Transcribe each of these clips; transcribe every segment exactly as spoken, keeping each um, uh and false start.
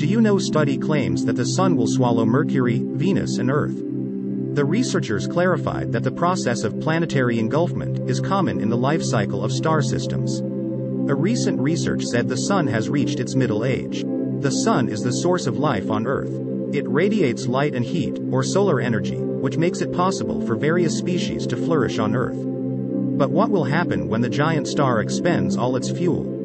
Do you know study claims that the Sun will swallow Mercury, Venus and Earth? The researchers clarified that the process of planetary engulfment is common in the life cycle of star systems. A recent research said the Sun has reached its middle age. The Sun is the source of life on Earth. It radiates light and heat, or solar energy, which makes it possible for various species to flourish on Earth. But what will happen when the giant star expends all its fuel?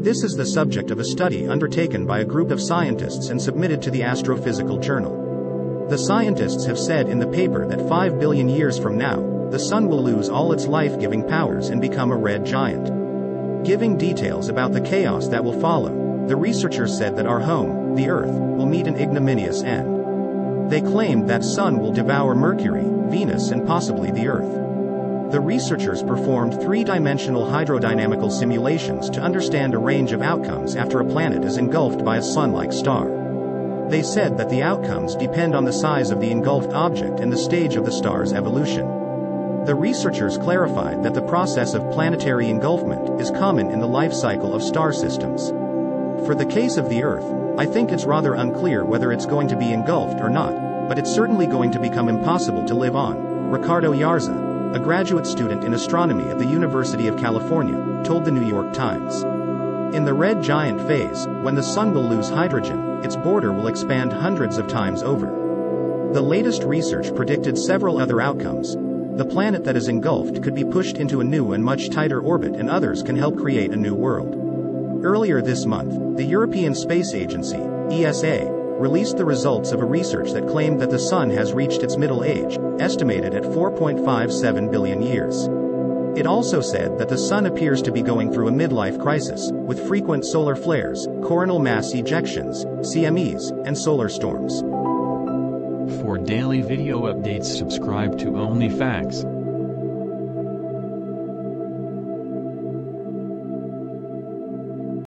This is the subject of a study undertaken by a group of scientists and submitted to the Astrophysical Journal. The scientists have said in the paper that five billion years from now, the Sun will lose all its life-giving powers and become a red giant. Giving details about the chaos that will follow, the researchers said that our home, the Earth, will meet an ignominious end. They claimed that Sun will devour Mercury, Venus and possibly the Earth. The researchers performed three-dimensional hydrodynamical simulations to understand a range of outcomes after a planet is engulfed by a sun-like star. They said that the outcomes depend on the size of the engulfed object and the stage of the star's evolution. The researchers clarified that the process of planetary engulfment is common in the life cycle of star systems. For the case of the Earth, I think it's rather unclear whether it's going to be engulfed or not, but it's certainly going to become impossible to live on, Ricardo Yarza, a graduate student in astronomy at the University of California, told the New York Times. In the red giant phase, when the Sun will lose hydrogen, its border will expand hundreds of times over. The latest research predicted several other outcomes. The planet that is engulfed could be pushed into a new and much tighter orbit, and others can help create a new world. Earlier this month, the European Space Agency, E S A, released the results of a research that claimed that the Sun has reached its middle age, estimated at four point five seven billion years. It also said that the Sun appears to be going through a midlife crisis, with frequent solar flares, coronal mass ejections, C M Es, and solar storms. For daily video updates, subscribe to Only Facts.